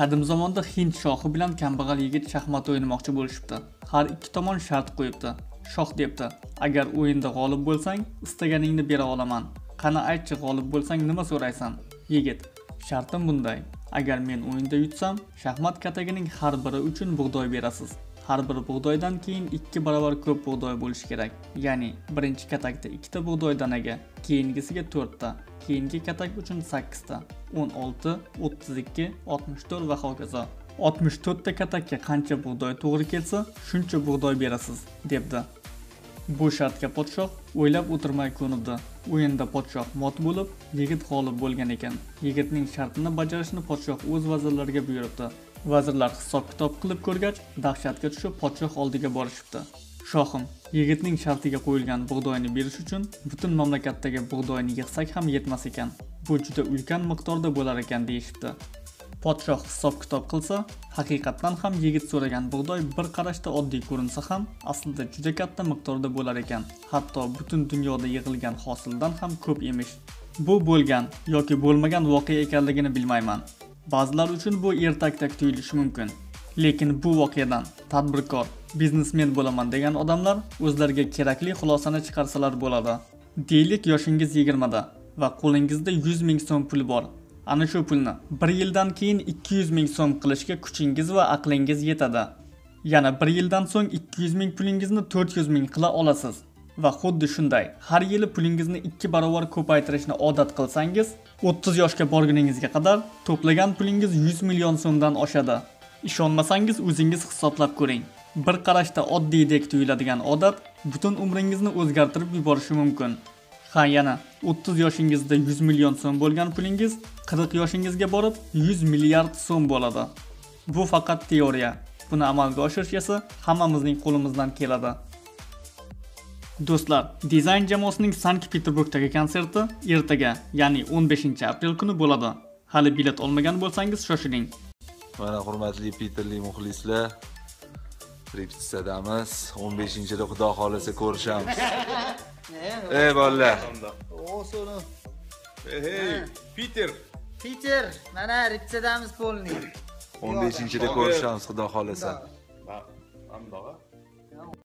Qadim zamonda Hind shohi bilan kambag'al yigit shaxmat o'ynamoqchi bo'lishibdi. Har ikki tomon shart qo'yibdi. Shoh debdi: "Agar o'yinda g'olib bo'lsang, istaganingni bera olaman. Qani aytchi, g'olib bo'lsang nima so'raysan?" Yigit: "Shartim bunday. Agar men o'yinda yutsam, shaxmat katagining har biri uchun bug'doy berasiz. Har bir bug'doydan keyin 2 barobar ko'p bug'doy bo'lishi kerak. Ya'ni birinchi katakda 2 ta bug'doy danaga, keyingisiga 4 ta, keyingi katak uchun 8 ta, 16, 32, 64 va hokazo. 64 ta katakka qancha bug'doy to'g'ri kelsa, shuncha bug'doy berasiz", debdi. Bu shartga podshoh o'ylab o'tirmay ko'nibdi. O'yinda podshoh mot bo'lib, yigit g'olib bo'lgan ekan. Yigitning shartini bajarishni podshoh o'z vazirlariga buyuribdi. Vazirlar hisob-kitob qilib ko'rgach, dahshatga tushib podshoh oldiga borishibdi. "Shohim, yigitning shartiga qo'yilgan bug'doyni berish uchun butun mamlakatdagi bug'doyni yig'sak ham yetmas ekan. Bu juda ulkan miqdorda bo'lar ekan", deyshibdi. Podshoh hisob-kitob qilsa, haqiqatan ham yigit so'ragan bug'doy bir qarashda oddiy ko'rinsa ham, aslida juda katta miqdorda bo'lar ekan. Hatto butun dunyoda yig'ilgan hosildan ham ko'p emish. Bu bo'lgan yoki bo'lmagan voqea ekanligini bilmayman. Ba'zilar uchun bu ertakdek tuyulishi mumkin, lekin bu voqeadan tadbirkor, biznesmen bo'laman degan odamlar o'zlariga kerakli xulosani chiqarsalar bo'ladi. Deylik, yoshingiz 20 da va qo'lingizda 100 ming so'm pul bor. Ana shu pulni 1 yildan keyin 200 ming so'm qilishga kuchingiz va aqlingiz yetadi. Yana 1 yildan so'ng 200 ming pulingizni 400 ming qila olasiz. Va xuddi shunday har yili pulingizni 2 barobar ko'paytirishni odat qilsangiz, 30 yoshga borguningizga qadar to'plagan pulingiz 100 million so'mdan oshadi. Ishonmasangiz o'zingiz hisoblab ko'ring. Bir qarashda oddiydek tuyuladigan odat butun umringizni o'zgartirib yuborishi mumkin. Ha, yana 30 yoshingizda 100 million so'm bo'lgan pulingiz 40 yoshingizga borib 100 milliard so'm bo'ladi. Bu faqat teoriya. Buni amalga oshirish esa hammamizning qo'limizdan keladi. Do'stlar, Design Jama'sining Sankt-Peterburgdagi konserti ertaga, ya'ni 15-aprel kuni bo'ladi. Hali bilet olmagan bo'lsangiz shoshiling. Mana hurmatli Peterli muxlislar, repetitsiyadamiz. 15-da xudo xolasa ko'rishamiz. Ey bolalar. O'sini. Hey, Peter. Peter, mana repetitsiyadamiz bo'lning. 15-da ko'rishamiz xudo xolasa. Mana, mana.